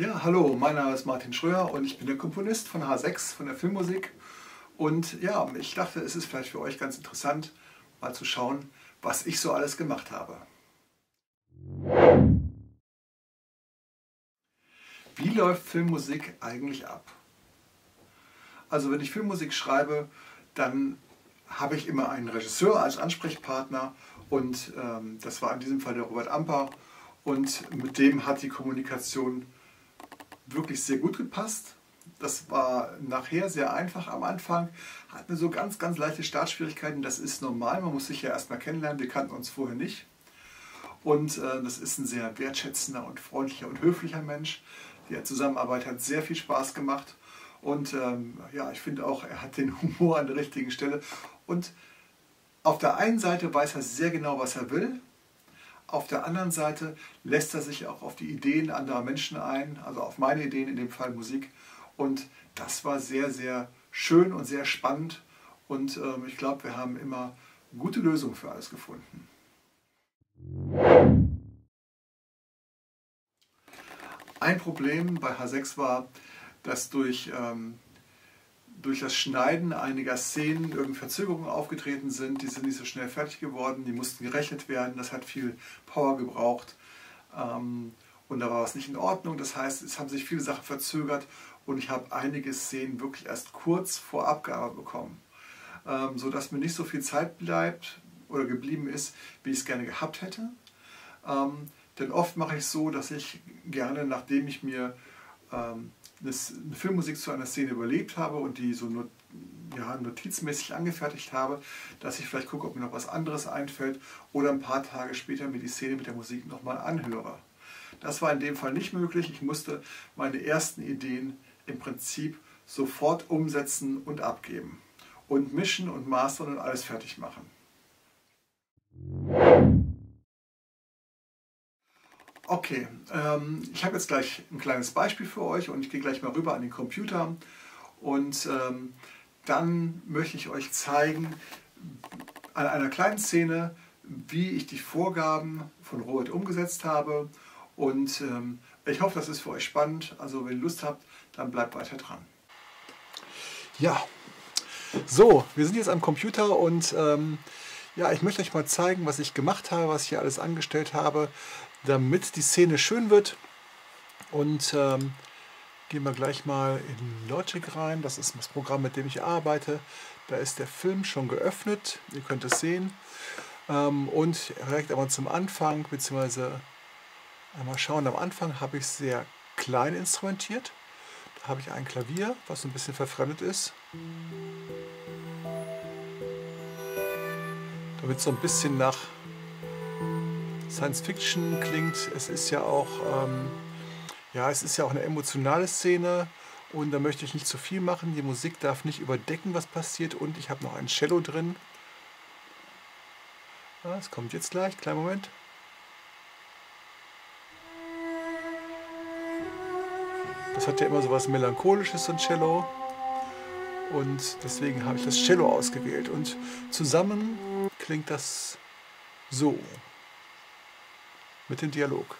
Ja, hallo, mein Name ist Martin Schröer und ich bin der Komponist von H6, von der Filmmusik. Und ja, ich dachte, es ist vielleicht für euch ganz interessant, mal zu schauen, was ich so alles gemacht habe. Wie läuft Filmmusik eigentlich ab? Also wenn ich Filmmusik schreibe, dann habe ich immer einen Regisseur als Ansprechpartner und das war in diesem Fall der Robert Amper und mit dem hat die Kommunikation wirklich sehr gut gepasst. Das war nachher sehr einfach. Am Anfang hatten wir so ganz, ganz leichte Startschwierigkeiten. Das ist normal, man muss sich ja erstmal kennenlernen. Wir kannten uns vorher nicht. Und das ist ein sehr wertschätzender und freundlicher und höflicher Mensch. Die Zusammenarbeit hat sehr viel Spaß gemacht. Und ja, ich finde auch, er hat den Humor an der richtigen Stelle. Und auf der einen Seite weiß er sehr genau, was er will. Auf der anderen Seite lässt er sich auch auf die Ideen anderer Menschen ein, also auf meine Ideen, in dem Fall Musik. Und das war sehr, sehr schön und sehr spannend. Und ich glaube, wir haben immer gute Lösungen für alles gefunden. Ein Problem bei H6 war, dass durch das Schneiden einiger Szenen irgendwie Verzögerungen aufgetreten sind. Die sind nicht so schnell fertig geworden, die mussten gerechnet werden, das hat viel Power gebraucht und da war was nicht in Ordnung. Das heißt, es haben sich viele Sachen verzögert und ich habe einige Szenen wirklich erst kurz vor Abgabe bekommen, sodass mir nicht so viel Zeit bleibt oder geblieben ist, wie ich es gerne gehabt hätte. Denn oft mache ich es so, dass ich gerne, nachdem ich mir eine Filmmusik zu einer Szene überlegt habe und die so notizmäßig angefertigt habe, dass ich vielleicht gucke, ob mir noch was anderes einfällt oder ein paar Tage später mir die Szene mit der Musik nochmal anhöre. Das war in dem Fall nicht möglich. Ich musste meine ersten Ideen im Prinzip sofort umsetzen und abgeben und mischen und mastern und alles fertig machen. Okay, ich habe jetzt gleich ein kleines Beispiel für euch und ich gehe gleich mal rüber an den Computer und dann möchte ich euch zeigen, an einer kleinen Szene, wie ich die Vorgaben von Robert umgesetzt habe und ich hoffe, das ist für euch spannend. Also wenn ihr Lust habt, dann bleibt weiter dran. Ja, so, wir sind jetzt am Computer und ja, ich möchte euch mal zeigen, was ich gemacht habe, was ich hier alles angestellt habe, damit die Szene schön wird. Und gehen wir gleich mal in Logic rein. Das ist das Programm, mit dem ich arbeite. Da ist der Film schon geöffnet. Ihr könnt es sehen. Und direkt einmal zum Anfang, beziehungsweise einmal schauen. Am Anfang habe ich sehr klein instrumentiert. Da habe ich ein Klavier, was ein bisschen verfremdet ist. Damit so ein bisschen nach Science Fiction klingt. Es ist ja auch, eine emotionale Szene und da möchte ich nicht zu viel machen. Die Musik darf nicht überdecken, was passiert und ich habe noch ein Cello drin. Das kommt jetzt gleich, kleinen Moment. Das hat ja immer so was Melancholisches, so ein Cello. Und deswegen habe ich das Cello ausgewählt und zusammen klingt das so mit dem Dialog.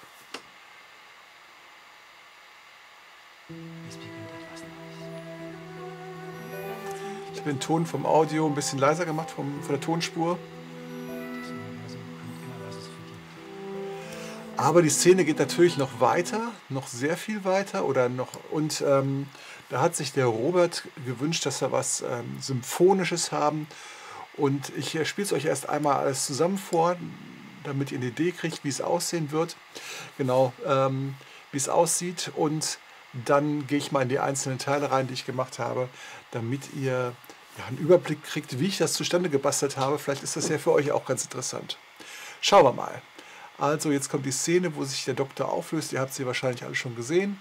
Ich habe den Ton vom Audio ein bisschen leiser gemacht, von der Tonspur. Aber die Szene geht natürlich noch weiter, noch sehr viel weiter. Und da hat sich der Robert gewünscht, dass wir was Symphonisches haben. Und ich spiele es euch erst einmal alles zusammen vor, damit ihr eine Idee kriegt, wie es aussehen wird. Genau, wie es aussieht. Und dann gehe ich mal in die einzelnen Teile rein, die ich gemacht habe, damit ihr ja, einen Überblick kriegt, wie ich das zustande gebastelt habe. Vielleicht ist das ja für euch auch ganz interessant. Schauen wir mal. Also jetzt kommt die Szene, wo sich der Doktor auflöst. Ihr habt sie wahrscheinlich alle schon gesehen.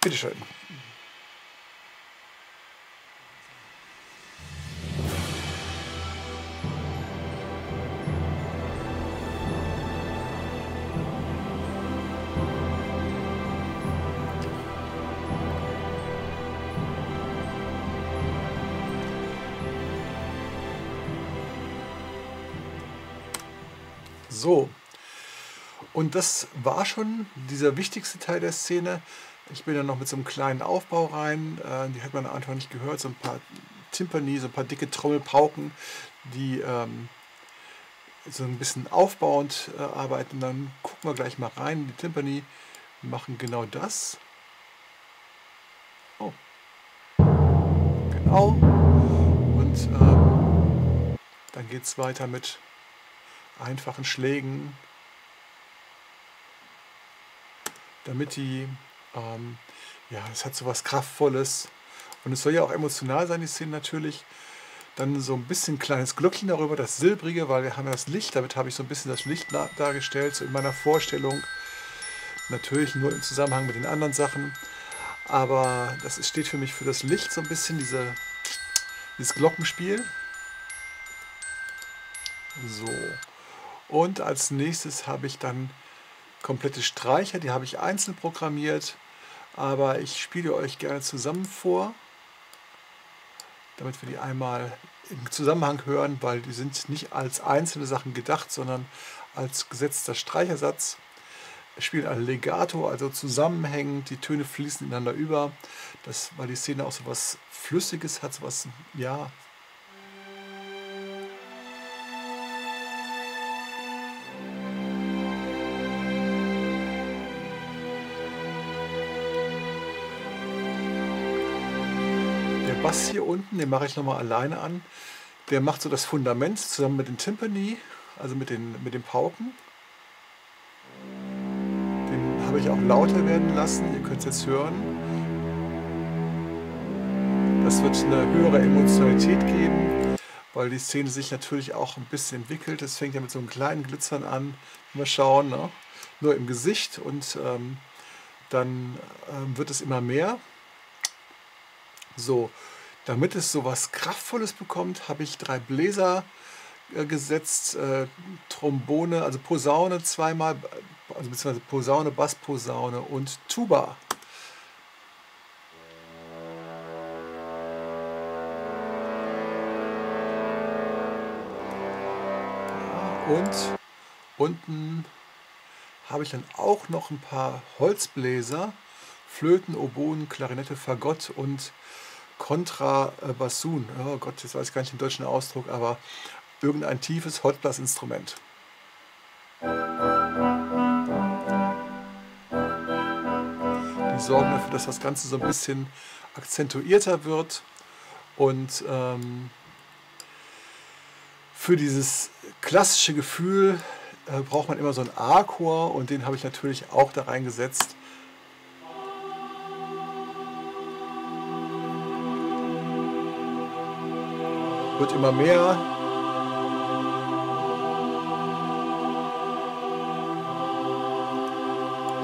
Bitteschön. So, Und das war schon dieser wichtigste Teil der Szene. Ich bin dann noch mit so einem kleinen Aufbau rein, die hat man einfach nicht gehört, so ein paar Timpani, so ein paar dicke Trommelpauken, die so ein bisschen aufbauend arbeiten. Dann gucken wir gleich mal rein, die Timpani machen genau das. Oh. Genau. Und dann geht es weiter mit einfachen Schlägen, damit die, ja, es hat so was Kraftvolles und es soll ja auch emotional sein, die Szene natürlich. Dann so ein bisschen kleines Glöckchen darüber, das Silbrige, weil wir haben ja das Licht, damit habe ich so ein bisschen das Licht dargestellt, so in meiner Vorstellung. Natürlich nur im Zusammenhang mit den anderen Sachen, aber das steht für mich für das Licht so ein bisschen, dieses Glockenspiel. So, und als nächstes habe ich dann komplette Streicher, die habe ich einzeln programmiert, aber ich spiele euch gerne zusammen vor, damit wir die einmal im Zusammenhang hören, weil die sind nicht als einzelne Sachen gedacht, sondern als gesetzter Streichersatz. Wir spielen ein Legato, also zusammenhängend, die Töne fließen ineinander über, das, weil die Szene auch so was Flüssiges hat, so was, ja... Bass hier unten, den mache ich nochmal alleine an. Der macht so das Fundament zusammen mit den Timpani, also mit den Pauken. Den habe ich auch lauter werden lassen, ihr könnt es jetzt hören. Das wird eine höhere Emotionalität geben, weil die Szene sich natürlich auch ein bisschen entwickelt. Das fängt ja mit so einem kleinen Glitzern an. Mal schauen, ne? Nur im Gesicht und dann wird es immer mehr. So, damit es so was Kraftvolles bekommt, habe ich 3 Bläser gesetzt, Trombone, also Posaune zweimal, also beziehungsweise Posaune, Bassposaune und Tuba. Ja, und unten habe ich dann auch noch ein paar Holzbläser, Flöten, Oboen, Klarinette, Fagott und Kontrabassoon. Oh Gott, jetzt weiß ich gar nicht den deutschen Ausdruck, aber irgendein tiefes Holzblasinstrument. Die sorgen dafür, dass das Ganze so ein bisschen akzentuierter wird und für dieses klassische Gefühl braucht man immer so einen A-Chor und den habe ich natürlich auch da reingesetzt. Wird immer mehr.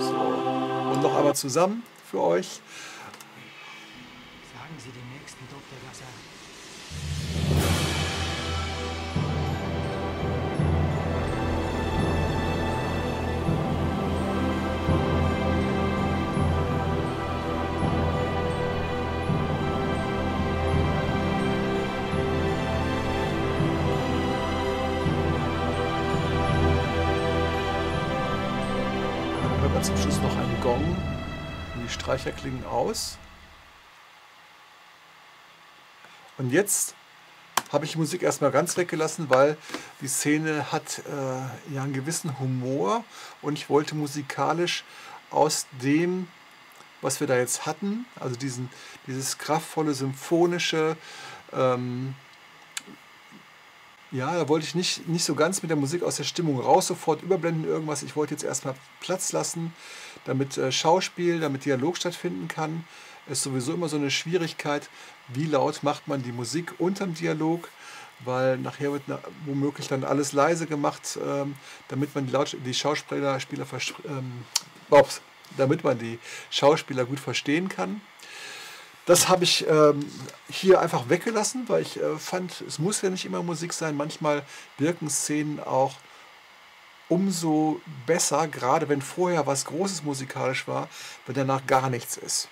So. Und noch einmal zusammen für euch. Sagen Sie dem nächsten Doktor das Streicher klingen aus. Und jetzt habe ich die Musik erstmal ganz weggelassen, weil die Szene hat ja einen gewissen Humor und ich wollte musikalisch aus dem, was wir da jetzt hatten, also dieses kraftvolle, symphonische, ja, da wollte ich nicht so ganz mit der Musik aus der Stimmung raus, sofort überblenden irgendwas. Ich wollte jetzt erstmal Platz lassen, damit Schauspiel, damit Dialog stattfinden kann. Ist sowieso immer so eine Schwierigkeit, wie laut macht man die Musik unterm Dialog, weil nachher wird womöglich dann alles leise gemacht, damit man die Schauspieler gut verstehen kann. Das habe ich hier einfach weggelassen, weil ich fand, es muss ja nicht immer Musik sein. Manchmal wirken Szenen auch umso besser, gerade wenn vorher was Großes musikalisch war, wenn danach gar nichts ist.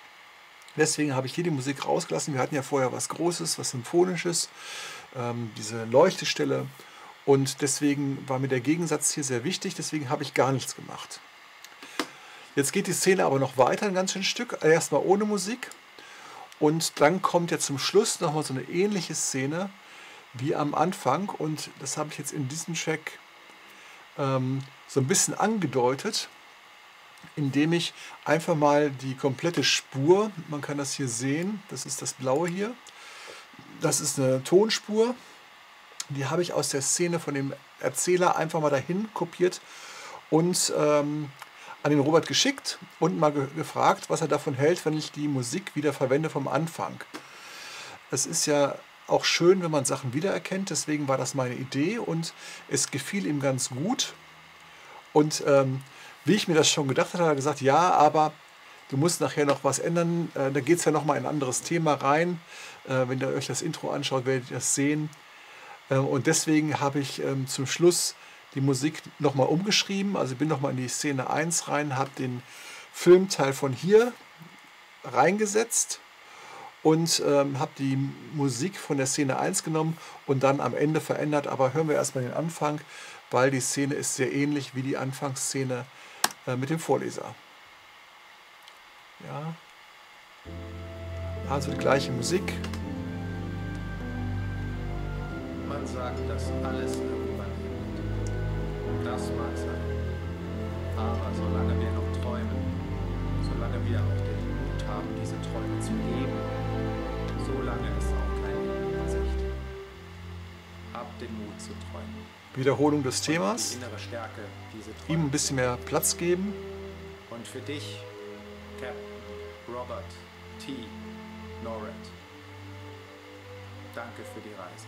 Deswegen habe ich hier die Musik rausgelassen. Wir hatten ja vorher was Großes, was Symphonisches, diese Leuchtestelle Und deswegen war mir der Gegensatz hier sehr wichtig, deswegen habe ich gar nichts gemacht. Jetzt geht die Szene aber noch weiter, ein ganz schönes Stück, erstmal ohne Musik. Und dann kommt ja zum Schluss nochmal so eine ähnliche Szene wie am Anfang. Und das habe ich jetzt in diesem Track so ein bisschen angedeutet, indem ich einfach mal die komplette Spur, man kann das hier sehen, das ist das Blaue hier, das ist eine Tonspur, die habe ich aus der Szene von dem Erzähler einfach mal dahin kopiert und an den Robert geschickt und mal gefragt, was er davon hält, wenn ich die Musik wieder verwende vom Anfang. Es ist ja auch schön, wenn man Sachen wiedererkennt, deswegen war das meine Idee und es gefiel ihm ganz gut. Und wie ich mir das schon gedacht hatte, hat er gesagt, ja, aber du musst nachher noch was ändern, da geht es ja nochmal in ein anderes Thema rein. Wenn ihr euch das Intro anschaut, werdet ihr das sehen. Und deswegen habe ich zum Schluss die Musik nochmal umgeschrieben, also bin nochmal in die Szene 1 rein, habe den Filmteil von hier reingesetzt und habe die Musik von der Szene 1 genommen und dann am Ende verändert. Aber hören wir erstmal den Anfang, weil die Szene ist sehr ähnlich wie die Anfangsszene mit dem Vorleser. Ja. Also die gleiche Musik. Man sagt, dass alles irgendwann endet. Das mag sein. Aber solange wir noch träumen, solange wir auch den Mut haben, diese Träume zu leben, solange ist auch kein Leben in Sicht. Habt den Mut zu träumen. Wiederholung des Themas. Innere Stärke, diese Träume. Ihm ein bisschen mehr Platz geben. Und für dich, Captain Robert T. Norred. Danke für die Reise.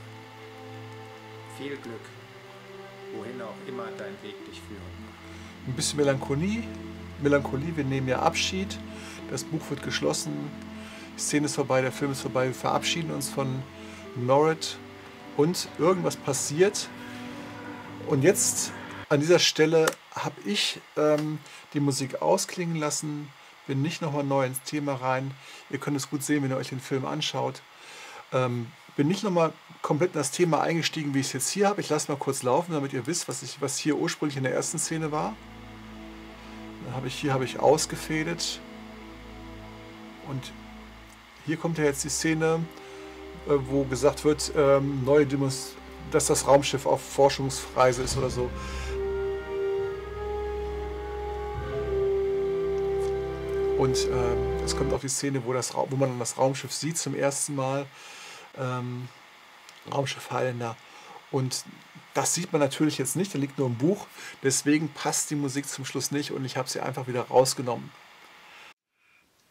Viel Glück, wohin auch immer dein Weg dich führen mag. Ein bisschen Melancholie. Melancholie, wir nehmen ja Abschied. Das Buch wird geschlossen. Die Szene ist vorbei, der Film ist vorbei. Wir verabschieden uns von Norred und irgendwas passiert. Und jetzt an dieser Stelle habe ich die Musik ausklingen lassen. Bin nicht nochmal neu ins Thema rein. Ihr könnt es gut sehen, wenn ihr euch den Film anschaut. Bin nicht nochmal komplett in das Thema eingestiegen, wie ich es jetzt hier habe. Ich lasse mal kurz laufen, damit ihr wisst, was hier ursprünglich in der ersten Szene war. Dann habe ich ausgefädelt. Und hier kommt ja jetzt die Szene, wo gesagt wird, neue Demos, dass das Raumschiff auf Forschungsreise ist oder so. Und es kommt auch die Szene, wo man das Raumschiff sieht zum ersten Mal. Raumschiff Highlander, und das sieht man natürlich jetzt nicht, da liegt nur ein Buch, deswegen passt die Musik zum Schluss nicht und ich habe sie einfach wieder rausgenommen.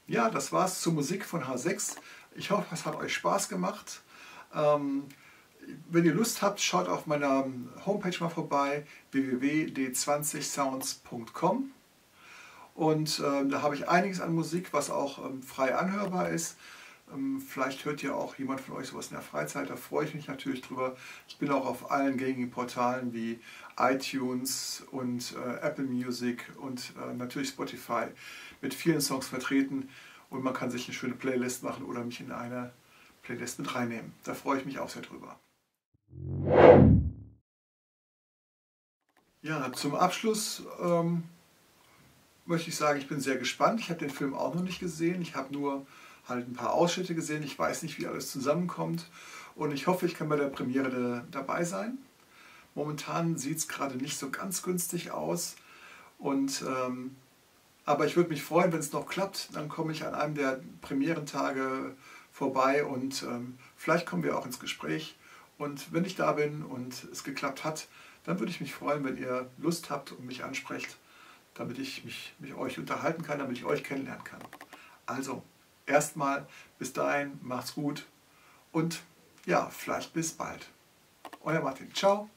Ja, das war's zur Musik von H6. Ich hoffe, es hat euch Spaß gemacht. Wenn ihr Lust habt, schaut auf meiner Homepage mal vorbei, www.d20sounds.com, und da habe ich einiges an Musik, was auch frei anhörbar ist. Vielleicht hört ja auch jemand von euch sowas in der Freizeit, da freue ich mich natürlich drüber. Ich bin auch auf allen gängigen Portalen wie iTunes und Apple Music und natürlich Spotify mit vielen Songs vertreten. Und man kann sich eine schöne Playlist machen oder mich in eine Playlist mit reinnehmen. Da freue ich mich auch sehr drüber. Ja, zum Abschluss möchte ich sagen, ich bin sehr gespannt. Ich habe den Film auch noch nicht gesehen. Ich habe nur halt ein paar Ausschnitte gesehen, ich weiß nicht, wie alles zusammenkommt, und ich hoffe, ich kann bei der Premiere dabei sein. Momentan sieht es gerade nicht so ganz günstig aus, und, aber ich würde mich freuen, wenn es noch klappt, dann komme ich an einem der Premierentage vorbei und vielleicht kommen wir auch ins Gespräch, und wenn ich da bin und es geklappt hat, dann würde ich mich freuen, wenn ihr Lust habt und mich ansprecht, damit ich mich mit euch unterhalten kann, damit ich euch kennenlernen kann. Also, erstmal bis dahin, macht's gut und ja, vielleicht bis bald. Euer Martin, ciao.